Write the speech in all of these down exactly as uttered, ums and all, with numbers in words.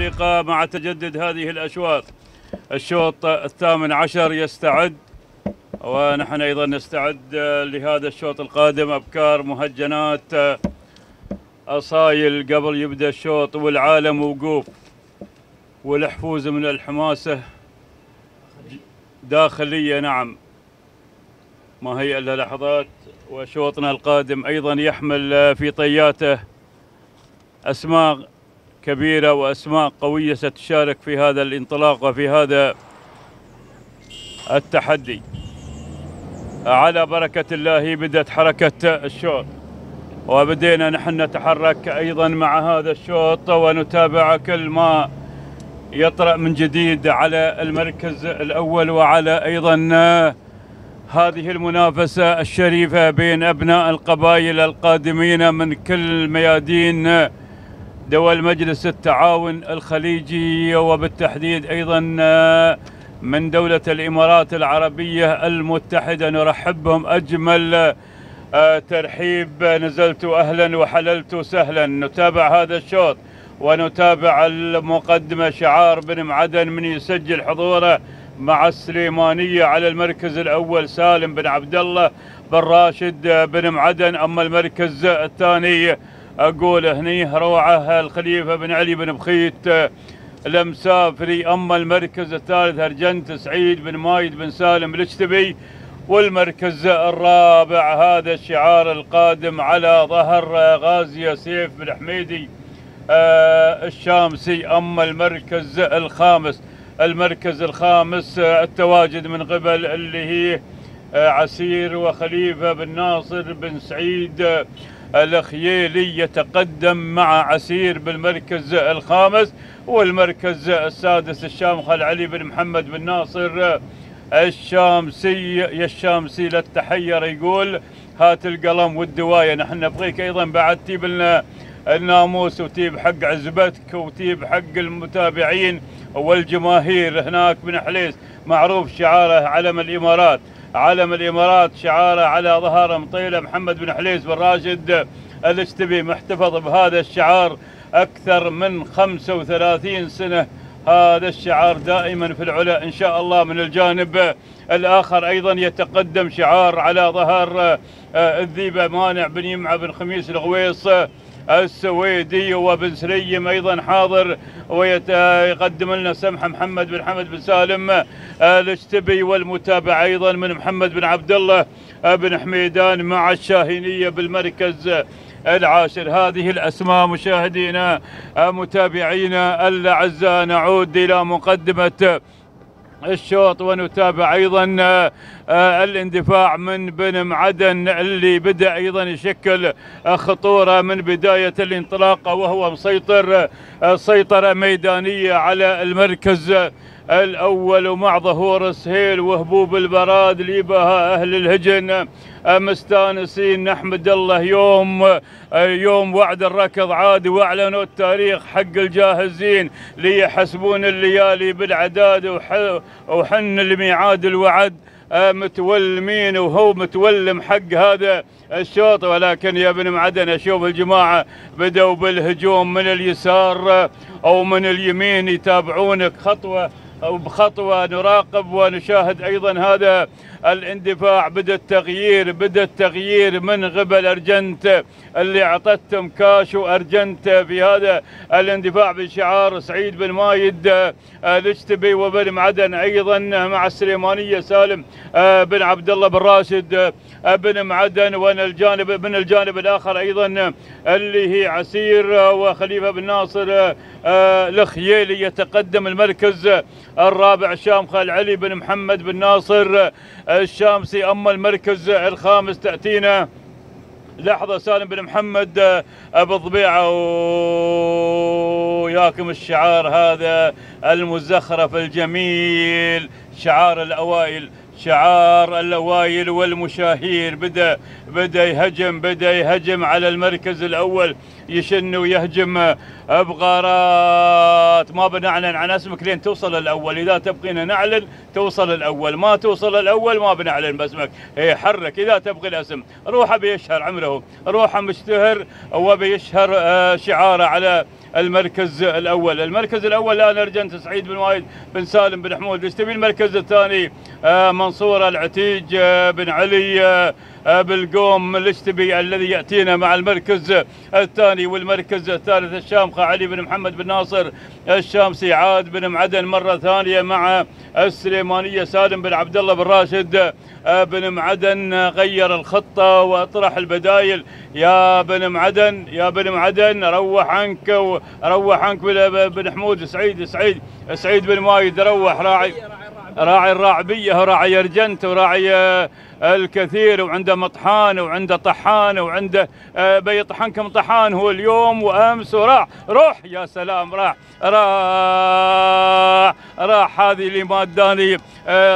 المتعلقة مع تجدد هذه الأشواط. الشوط الثامن عشر يستعد، ونحن أيضا نستعد لهذا الشوط القادم. أبكار، مهجنات، أصايل قبل يبدأ الشوط، والعالم وقوف، والحفوز من الحماسة داخلية. نعم، ما هي إلا لحظات. وشوطنا القادم أيضا يحمل في طياته أسماء كبيرة وأسماء قوية ستشارك في هذا الانطلاق وفي هذا التحدي. على بركة الله بدأت حركة الشوط، وبدينا نحن نتحرك أيضا مع هذا الشوط ونتابع كل ما يطرأ من جديد على المركز الأول، وعلى أيضا هذه المنافسة الشريفة بين أبناء القبائل القادمين من كل ميادين دول مجلس التعاون الخليجي، وبالتحديد أيضا من دولة الإمارات العربية المتحدة. نرحب بهم أجمل ترحيب. نزلت أهلا وحللت سهلا. نتابع هذا الشوط ونتابع المقدمة. شعار بن معدن من يسجل حضوره مع السليمانية على المركز الأول، سالم بن عبد الله بن راشد بن معدن. أما المركز الثاني أقول هنيه روعة الخليفة بن علي بن بخيت المسافري. أما المركز الثالث هرجنت سعيد بن مايد بن سالم الاشتبي. والمركز الرابع هذا الشعار القادم على ظهر غازي سيف بن حميدي الشامسي. أما المركز الخامس المركز الخامس التواجد من قبل اللي هي عسير وخليفة بن ناصر بن سعيد الخيالي يتقدم مع عسير بالمركز الخامس. والمركز السادس الشامخه علي بن محمد بن ناصر الشامسي. يا الشامسي لا تتحير، يقول هات القلم والدوايه، نحن نبغيك ايضا بعد تجيب لنا الناموس وتجيب حق عزبتك وتجيب حق المتابعين والجماهير هناك. بن حليز معروف شعاره علم الامارات، علم الامارات شعاره على ظهر مطيله. محمد بن حليز بن راشد الاشتبي محتفظ بهذا الشعار اكثر من خمسة وثلاثين سنه. هذا الشعار دائما في العلا ان شاء الله. من الجانب الاخر ايضا يتقدم شعار على ظهر الذيبه مانع بن يمع بن خميس الغويص السويدي. وبن سريم ايضا حاضر ويقدم لنا سمحه محمد بن حمد بن سالم الاشتبي. والمتابعه ايضا من محمد بن عبد الله بن حميدان مع الشاهينيه بالمركز العاشر. هذه الاسماء مشاهدينا متابعينا الاعزاء، نعود الى مقدمه الشوط ونتابع ايضا الاندفاع من بن معدن اللي بدا ايضا يشكل خطوره من بدايه الانطلاقه، وهو مسيطر سيطره ميدانيه على المركز الاول. ومع ظهور السهيل وهبوب البراد ليبها اهل الهجن مستانسين. نحمد الله، يوم يوم وعد الركض عاد، واعلنوا التاريخ حق الجاهزين ليحسبون الليالي بالعداد، وحن الميعاد الوعد متولمين، وهو متولم حق هذا الشوط. ولكن يا بن معدن اشوف الجماعه بدأوا بالهجوم من اليسار او من اليمين، يتابعونك خطوه وبخطوه. نراقب ونشاهد ايضا هذا الاندفاع. بدا التغيير بدا التغيير من قبل ارجنت اللي اعطتهم كاش، وارجنت في هذا الاندفاع بشعار سعيد بن مايد الاشتبي. وبن معدن ايضا مع السليمانيه سالم بن عبد الله بن راشد بن معدن. ومن الجانب من الجانب الاخر ايضا اللي هي عسير وخليفه بن ناصر الخيالي يتقدم المركز الرابع الشامخه علي بن محمد بن ناصر الشامسي. أما المركز الخامس تأتينا لحظة سالم بن محمد ابو ضبيعه. وياكم الشعار هذا المزخرف الجميل، شعار الأوائل، شعار الأوائل والمشاهير. بدأ بدأ يهجم بدأ يهجم على المركز الأول، يشن ويهجم بغارات. ما بنعلن عن اسمك لين توصل الأول، إذا تبغينا نعلن توصل الأول، ما توصل الأول ما بنعلن باسمك. هي حرك إذا تبغي الاسم، روحه بيشهر عمره، روحه مشتهر وبيشهر شعاره على المركز الأول. المركز الأول الآن أرجنت سعيد بن وائل بن سالم بن حمود الاشتبي. المركز الثاني منصور العتيج بن علي بالقوم الاشتبي الذي يأتينا مع المركز الثاني. والمركز الثالث الشامخه علي بن محمد بن ناصر الشامسي عاد بن معدن مرة ثانية مع السليمانية. سالم بن عبد الله بن راشد بن معدن غير الخطة وأطرح البدايل. يا بن معدن يا بن معدن روح عنك روح عنك بن حمود سعيد سعيد سعيد بن مايد روح راعي راعي الراعبية وراعي أرجنت وراعي الكثير وعنده مطحان وعنده طحان وعنده بيطحن كم طحان هو اليوم وأمس وراح روح يا سلام راح راح راح. هذه اللي ما اداني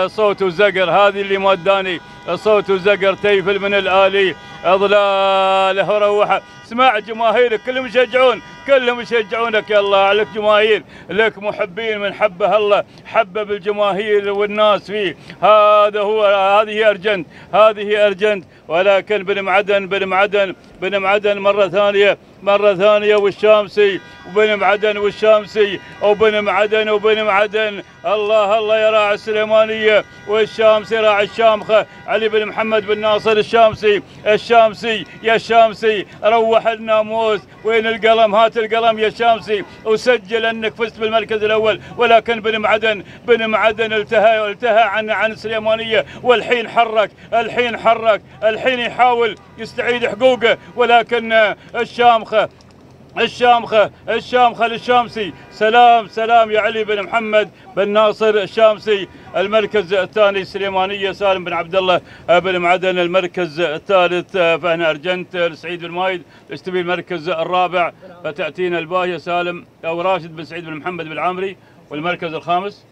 صوت وزقر، هذه اللي ما اداني صوت وزقر تيفل من الآلي اضلاله وروحه. اسمع جماهيرك كلهم يشجعون كلهم يشجعونك يا الله لك جماهير لك محبين من حبه الله حبب الجماهير والناس فيه. هذا هو هذه أرجنت هذه أرجنت. ولكن بن معدن بن معدن بن معدن مرة ثانية مرة ثانية والشامسي وبن معدن والشامسي وبن معدن وبن معدن الله الله يا راعي السليمانية والشامسي راعي الشامخه علي بن محمد بن ناصر الشامسي الشامسي يا الشامسي روح الناموس وين القلم هات القلم يا الشامسي وسجل انك فزت بالمركز الاول. ولكن بن معدن بن معدن التهى التهى عن عن السليمانية والحين حرك الحين حرك الحين يحاول يستعيد حقوقه. ولكن الشامخه الشامخه الشامخه للشامسي سلام سلام يا علي بن محمد بن ناصر الشامسي. المركز الثاني السليمانية سالم بن عبد الله بن معدن. المركز الثالث فهنا أرجنت لسعيد بن مايد الاشتبي. المركز الرابع فتأتينا الباهية سالم او راشد بن سعيد بن محمد بن عمري. والمركز الخامس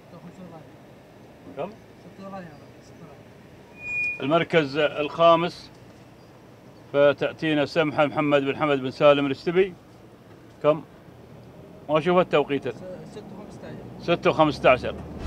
كم؟ المركز الخامس فتأتينا سمحة محمد بن حمد بن سالم الاشتبي. كم؟ ما شوف التوقيت ستة وخمسة عشر.